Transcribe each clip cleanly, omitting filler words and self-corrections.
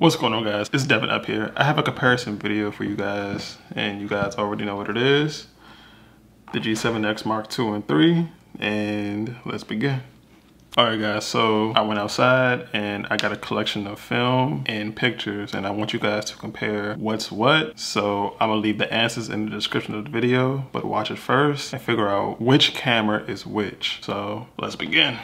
What's going on, guys? It's Devin up here. I have a comparison video for you guys, and you guys already know what it is. The G7X Mark II and III, and let's begin. All right, guys, so I went outside and I got a collection of film and pictures, and I want you guys to compare what's what. So I'm gonna leave the answers in the description of the video, but watch it first and figure out which camera is which. So let's begin.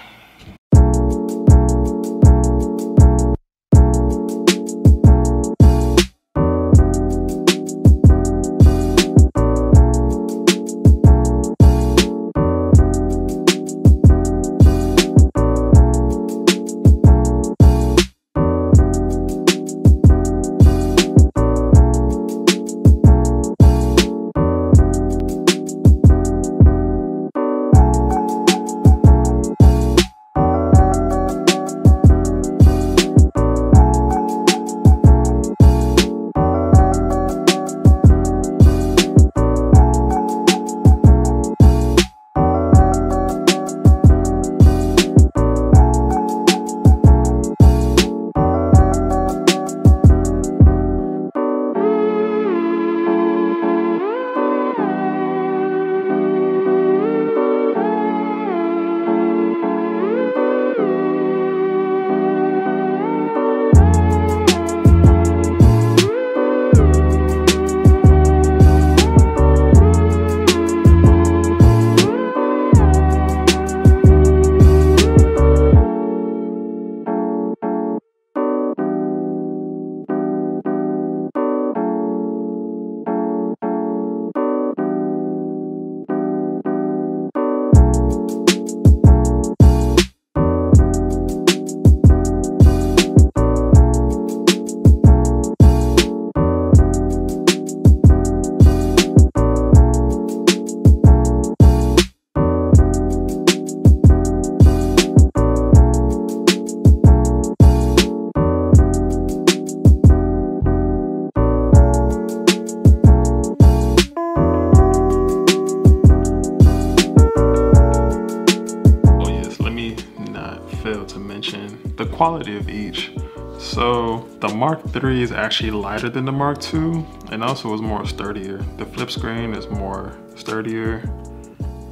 The quality of each. So the Mark III is actually lighter than the Mark II, and also is more sturdier. The flip screen is more sturdier.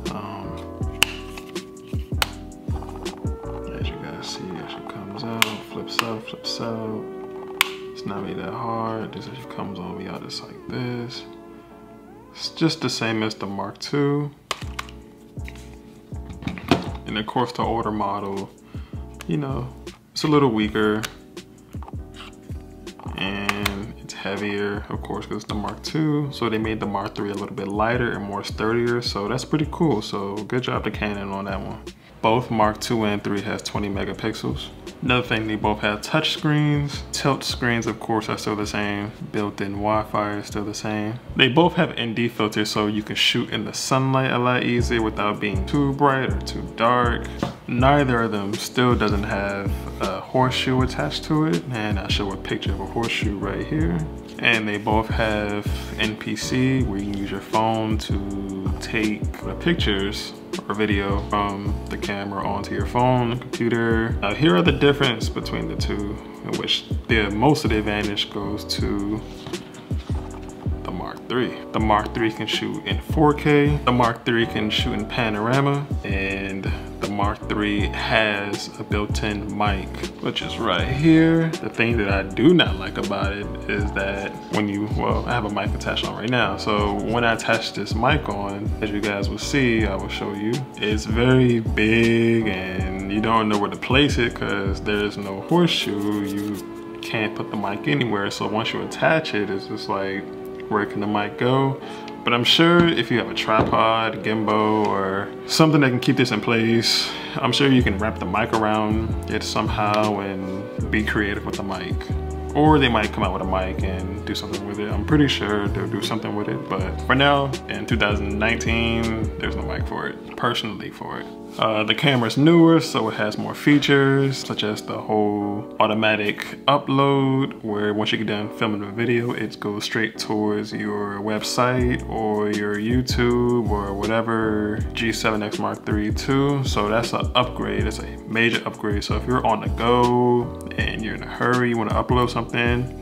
As you guys see, as it comes out, flips out, flips out. It's not really that hard. This actually comes all the way out just like this. It's just the same as the Mark II. And of course the older model, you know, it's a little weaker and it's heavier, of course, because it's the Mark II. So they made the Mark III a little bit lighter and more sturdier. So that's pretty cool. So good job to Canon on that one. Both Mark II and III has 20 megapixels. Another thing, they both have touch screens. Tilt screens, of course, are still the same. Built-in Wi-Fi is still the same. They both have ND filters, so you can shoot in the sunlight a lot easier without being too bright or too dark. Neither of them still doesn't have a horseshoe attached to it, and I show a picture of a horseshoe right here. And they both have NPC, where you can use your phone to take the pictures or video from the camera onto your phone, computer. Now here are the difference between the two, in which most of the advantage goes to the Mark III. The Mark III can shoot in 4K, the Mark III can shoot in panorama, and the Mark III has a built-in mic, which is right here. The thing that I do not like about it is that when you, well, I have a mic attached on right now. So when I attach this mic on, as you guys will see, I will show you, it's very big and you don't know where to place it because there's no horseshoe. You can't put the mic anywhere. So once you attach it, it's just like, where can the mic go? But I'm sure if you have a tripod, gimbal, or something that can keep this in place, I'm sure you can wrap the mic around it somehow and be creative with the mic. Or they might come out with a mic and do something with it. I'm pretty sure they'll do something with it, but for now, in 2019, there's no mic for it, personally for it. The camera's newer, so it has more features, such as the whole automatic upload, where once you get done filming a video, it goes straight towards your website or your YouTube or whatever G7X Mark III II. So that's an upgrade, it's a major upgrade. So if you're on the go and you're in a hurry, you want to upload something,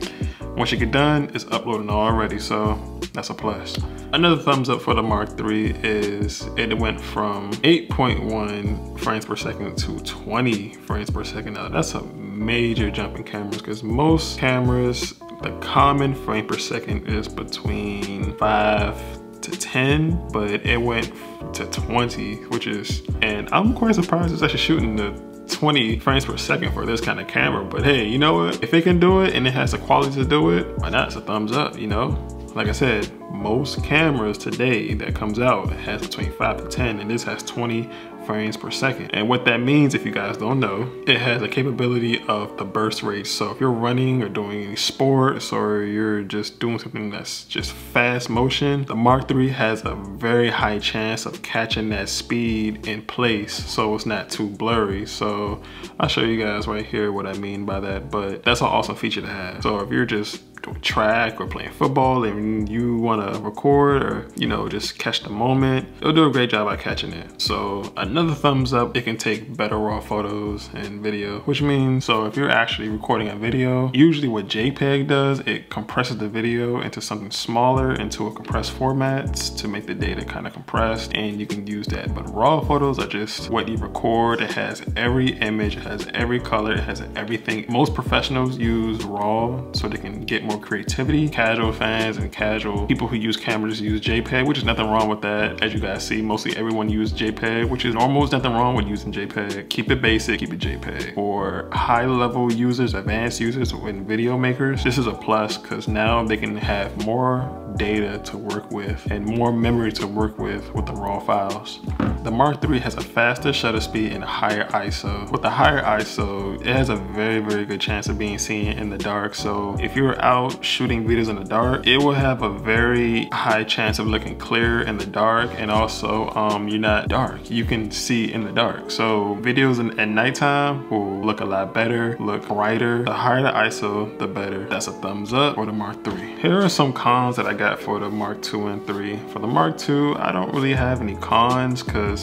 once you get done, it's uploading already, so that's a plus. Another thumbs up for the Mark III is it went from 8.1 frames per second to 20 frames per second. Now that's a major jump in cameras, because most cameras, the common frame per second is between 5 to 10, but it went to 20, which is, and I'm quite surprised it's actually shooting the 20 frames per second for this kind of camera. But hey, you know what, if it can do it and it has the quality to do it, why not? It's a thumbs up, you know. Like I said, most cameras today that comes out has between 5 to 10, and this has 20 frames per second. And what that means, if you guys don't know, it has a capability of the burst rate. So if you're running or doing any sports, or you're just doing something that's just fast motion, the Mark III has a very high chance of catching that speed in place, so it's not too blurry. So I'll show you guys right here what I mean by that, but that's an awesome feature to have. So if you're just doing track or playing football and you want to record, or you know, just catch the moment, it'll do a great job at catching it. So another thumbs up, it can take better raw photos and video, which means, so if you're actually recording a video, usually what JPEG does, it compresses the video into something smaller, into a compressed format to make the data kind of compressed, and you can use that. But raw photos are just what you record. It has every image, it has every color, it has everything. Most professionals use raw so they can get more creativity. Casual fans and casual people who use cameras use JPEG, which is nothing wrong with that. As you guys see, mostly everyone uses JPEG, which is almost nothing wrong with using JPEG. Keep it basic, keep it JPEG. For high level users, advanced users, and video makers, this is a plus, because now they can have more data to work with and more memory to work with the raw files. The Mark III has a faster shutter speed and a higher ISO. With the higher ISO, it has a very, very good chance of being seen in the dark. So if you're out shooting videos in the dark, it will have a very high chance of looking clear in the dark, and also you're not dark. You can see in the dark. So videos at nighttime will look a lot better, look brighter. The higher the ISO, the better. That's a thumbs up for the Mark III. Here are some cons that I got for the Mark II and III. For the Mark II, I don't really have any cons, because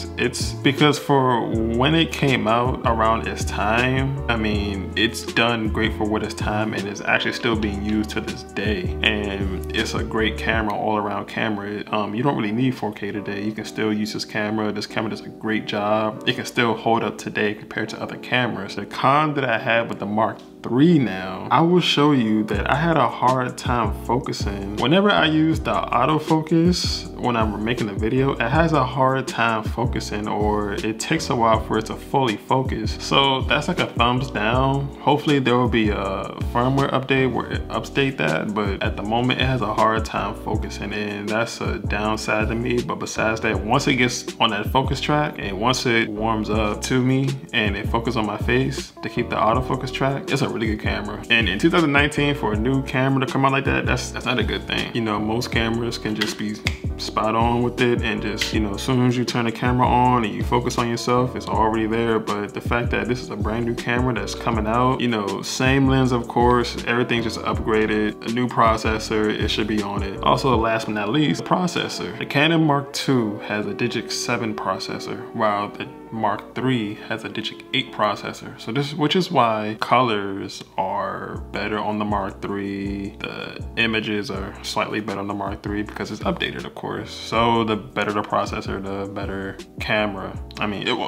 for when it came out around its time, I mean, it's done great for what its time, and it's actually still being used to this day. And it's a great camera, all around camera. You don't really need 4K today. You can still use this camera. This camera does a great job. It can still hold up today compared to other cameras. The con that I have with the Mark III now, I will show you that I had a hard time focusing. Whenever I use the autofocus when I'm making a video, it has a hard time focusing, or it takes a while for it to fully focus. So that's like a thumbs down. Hopefully there will be a firmware update where it updates that, but at the moment it has a hard time focusing, and that's a downside to me. But besides that, once it gets on that focus track, and once it warms up to me and it focuses on my face to keep the autofocus track, it's a really good camera. And in 2019, for a new camera to come out like that, that's not a good thing. You know, most cameras can just be spot on with it, and just, you know, as soon as you turn the camera on and you focus on yourself, it's already there. But the fact that this is a brand new camera that's coming out, you know, same lens, of course, everything's just upgraded, a new processor, it should be on it. Also, last but not least, the processor. The Canon Mark II has a DIGIC 7 processor, while the Mark III has a DIGIC 8 processor. So this, which is why colors are better on the Mark III, the images are slightly better on the Mark III, because it's updated, of course. So the better the processor, the better camera. I mean, we'll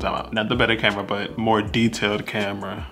time out. Not the better camera, but more detailed camera.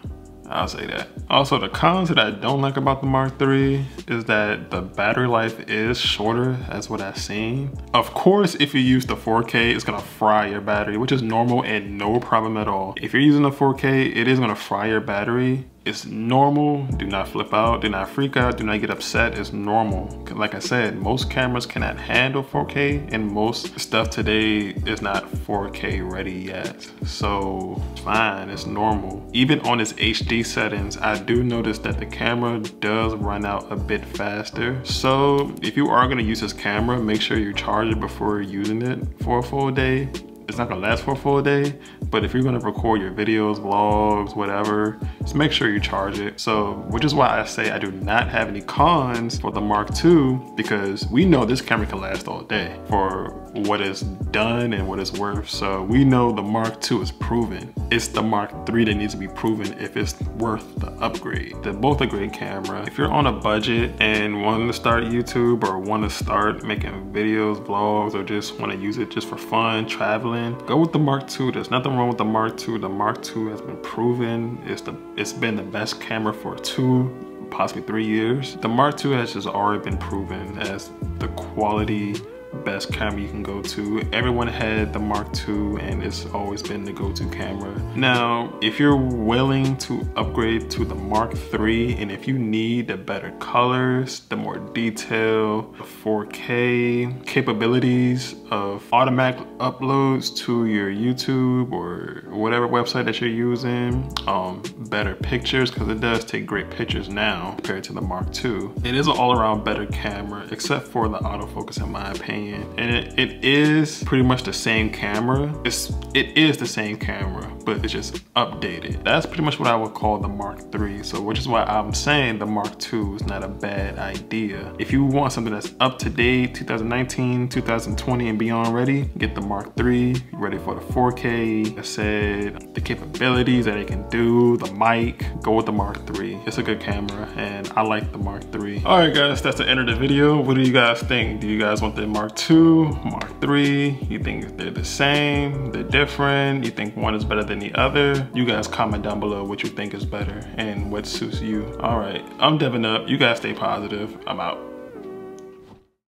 I'll say that. Also, the cons that I don't like about the Mark III is that the battery life is shorter, as what I've seen. Of course, if you use the 4K, it's gonna fry your battery, which is normal and no problem at all. If you're using the 4K, it is gonna fry your battery. It's normal. Do not flip out, do not freak out, do not get upset. It's normal. Like I said, most cameras cannot handle 4K, and most stuff today is not 4K ready yet. So fine, it's normal. Even on its HD settings, I do notice that the camera does run out a bit faster. So if you are going to use this camera, make sure you charge it before using it for a full day. It's not gonna last for a full day, but if you're gonna record your videos, vlogs, whatever, just make sure you charge it. So, which is why I say I do not have any cons for the Mark II, because we know this camera can last all day for what it's done and what it's worth. So we know the Mark II is proven. It's the Mark III that needs to be proven if it's worth the upgrade. They're both a great camera. If you're on a budget and want to start YouTube or want to start making videos, vlogs, or just want to use it just for fun, traveling, go with the Mark II. There's nothing wrong with the Mark II. The Mark II has been proven. It's been the best camera for 2, possibly 3 years. The Mark II has just already been proven as the quality best camera you can go to. Everyone had the Mark II and it's always been the go-to camera. Now, if you're willing to upgrade to the Mark III and if you need the better colors, the more detail, the 4K capabilities of automatic uploads to your YouTube or whatever website that you're using, better pictures, because it does take great pictures now compared to the Mark II. It is an all-around better camera except for the autofocus in my opinion. And it is pretty much the same camera. It is the same camera, but it's just updated. That's pretty much what I would call the Mark III. So which is why I'm saying the Mark II is not a bad idea. If you want something that's up to date, 2019, 2020 and beyond ready, get the Mark III. Ready for the 4K, I said, the capabilities that it can do, the mic, go with the Mark III. It's a good camera and I like the Mark III. All right guys, that's the end of the video. What do you guys think? Do you guys want the Mark II, Mark III? You think they're the same? They're different? You think one is better than the other? You guys comment down below what you think is better and what suits you. All right, I'm DevinUp. You guys stay positive. I'm out.